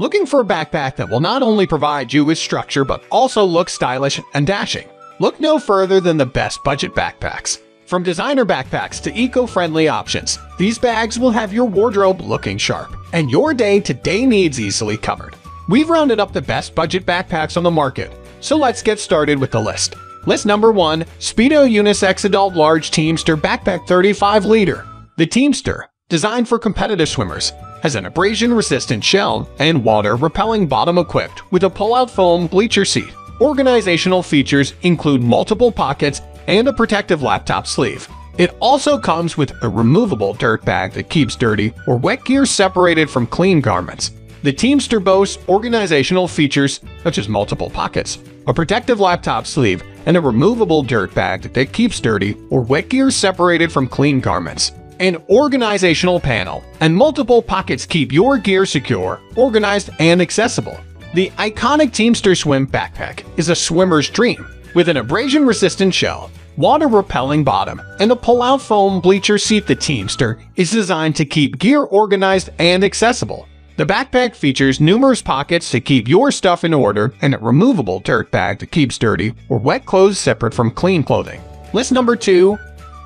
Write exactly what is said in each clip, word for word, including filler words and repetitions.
Looking for a backpack that will not only provide you with structure but also look stylish and dashing? Look no further than the best budget backpacks. From designer backpacks to eco-friendly options, these bags will have your wardrobe looking sharp and your day-to-day needs easily covered. We've rounded up the best budget backpacks on the market, so let's get started with the list. List number one, Speedo Unisex Adult Large Teamster Backpack thirty-five liter. The Teamster, designed for competitive swimmers, has an abrasion-resistant shell and water-repelling bottom equipped with a pull-out foam bleacher seat. Organizational features include multiple pockets and a protective laptop sleeve. It also comes with a removable dirt bag that keeps dirty or wet gear separated from clean garments. The Teamster boasts organizational features such as multiple pockets, a protective laptop sleeve, and a removable dirt bag that keeps dirty or wet gear separated from clean garments. An organizational panel and multiple pockets keep your gear secure, organized, and accessible. The iconic Teamster Swim Backpack is a swimmer's dream with an abrasion-resistant shell, water-repelling bottom, and a pull-out foam bleacher seat. The Teamster is designed to keep gear organized and accessible. The backpack features numerous pockets to keep your stuff in order and a removable dirt bag that keeps dirty or wet clothes separate from clean clothing. List number two,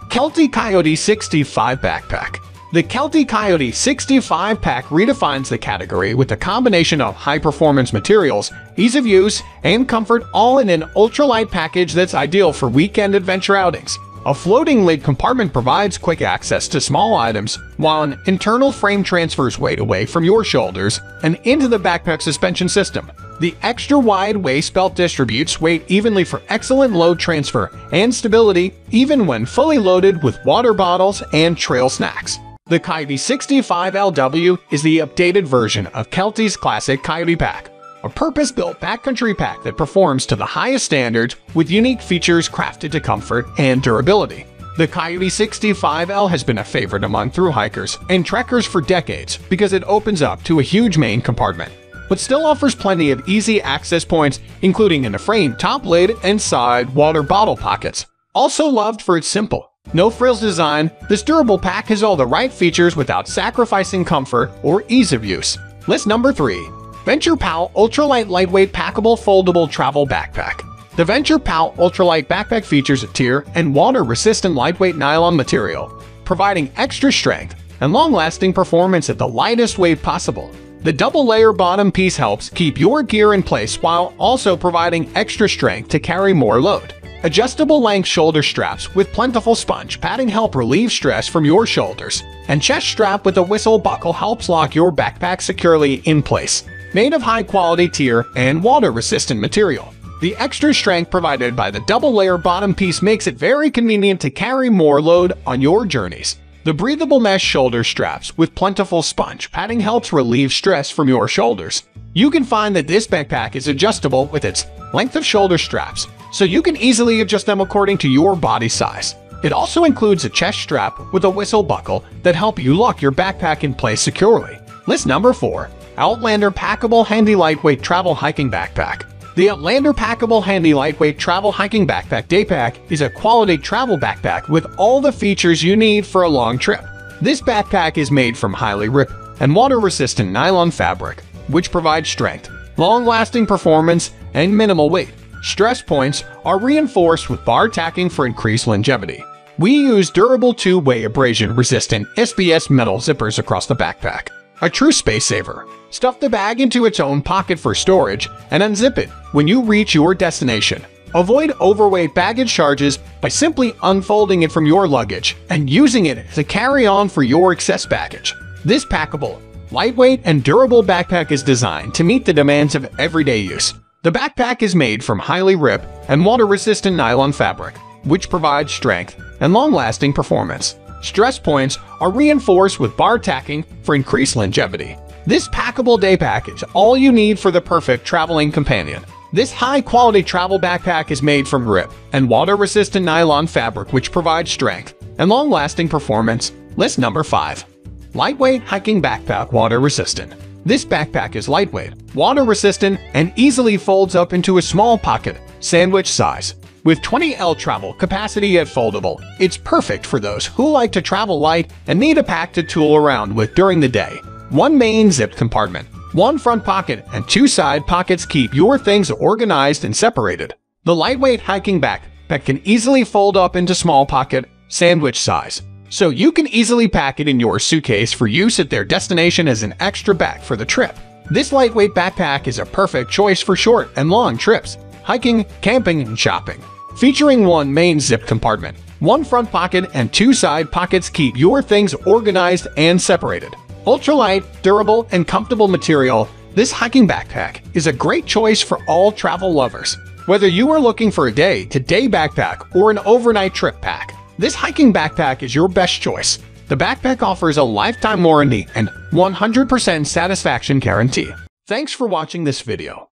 Kelty Coyote sixty-five Backpack. The Kelty Coyote sixty-five pack redefines the category with a combination of high-performance materials, ease of use, and comfort, all in an ultralight package that's ideal for weekend adventure outings. A floating lid compartment provides quick access to small items, while an internal frame transfers weight away from your shoulders and into the backpack suspension system. The extra-wide waist belt distributes weight evenly for excellent load transfer and stability, even when fully loaded with water bottles and trail snacks. The Coyote sixty-five L W is the updated version of Kelty's classic Coyote pack, a purpose-built backcountry pack that performs to the highest standards with unique features crafted to comfort and durability. The Coyote sixty-five L has been a favorite among thru-hikers and trekkers for decades because it opens up to a huge main compartment, but still offers plenty of easy access points, including in a frame top lid and side water bottle pockets. Also loved for its simple, no-frills design, this durable pack has all the right features without sacrificing comfort or ease of use. List number three. Venture Pal Ultralight Lightweight Packable Foldable Travel Backpack. The Venture Pal Ultralight Backpack features a tear and water-resistant lightweight nylon material, providing extra strength and long-lasting performance at the lightest weight possible. The double-layer bottom piece helps keep your gear in place while also providing extra strength to carry more load. Adjustable length shoulder straps with plentiful sponge padding help relieve stress from your shoulders, and chest strap with a whistle buckle helps lock your backpack securely in place. Made of high-quality tear and water-resistant material, the extra strength provided by the double-layer bottom piece makes it very convenient to carry more load on your journeys. The breathable mesh shoulder straps with plentiful sponge padding helps relieve stress from your shoulders. You can find that this backpack is adjustable with its length of shoulder straps, so you can easily adjust them according to your body size. It also includes a chest strap with a whistle buckle that help you lock your backpack in place securely. List number four. Outlander Packable Handy Lightweight Travel Hiking Backpack. The Outlander Packable Handy Lightweight Travel Hiking Backpack Daypack is a quality travel backpack with all the features you need for a long trip. This backpack is made from highly rip and water-resistant nylon fabric, which provides strength, long-lasting performance, and minimal weight. Stress points are reinforced with bar tacking for increased longevity. We use durable two-way abrasion-resistant S B S metal zippers across the backpack. A true space saver. Stuff the bag into its own pocket for storage and unzip it when you reach your destination. Avoid overweight baggage charges by simply unfolding it from your luggage and using it as a carry-on for your excess baggage. This packable, lightweight, and durable backpack is designed to meet the demands of everyday use. The backpack is made from highly rip and water-resistant nylon fabric, which provides strength and long-lasting performance. Stress points are reinforced with bar tacking for increased longevity. This packable day pack is all you need for the perfect traveling companion. This high-quality travel backpack is made from rip and water-resistant nylon fabric, which provides strength and long-lasting performance. List number five. Lightweight Hiking Backpack Water-Resistant. This backpack is lightweight, water-resistant, and easily folds up into a small pocket, sandwich size. With twenty L travel capacity yet foldable, it's perfect for those who like to travel light and need a pack to tool around with during the day. One main zipped compartment, One front pocket and two side pockets keep your things organized and separated. The lightweight hiking backpack can easily fold up into small pocket, sandwich size, so you can easily pack it in your suitcase for use at their destination as an extra bag for the trip. This lightweight backpack is a perfect choice for short and long trips, hiking, camping, and shopping. Featuring one main zip compartment, one front pocket, and two side pockets keep your things organized and separated. Ultralight, durable, and comfortable material, this hiking backpack is a great choice for all travel lovers. Whether you are looking for a day-to-day backpack or an overnight trip pack, this hiking backpack is your best choice. The backpack offers a lifetime warranty and one hundred percent satisfaction guarantee. Thanks for watching this video.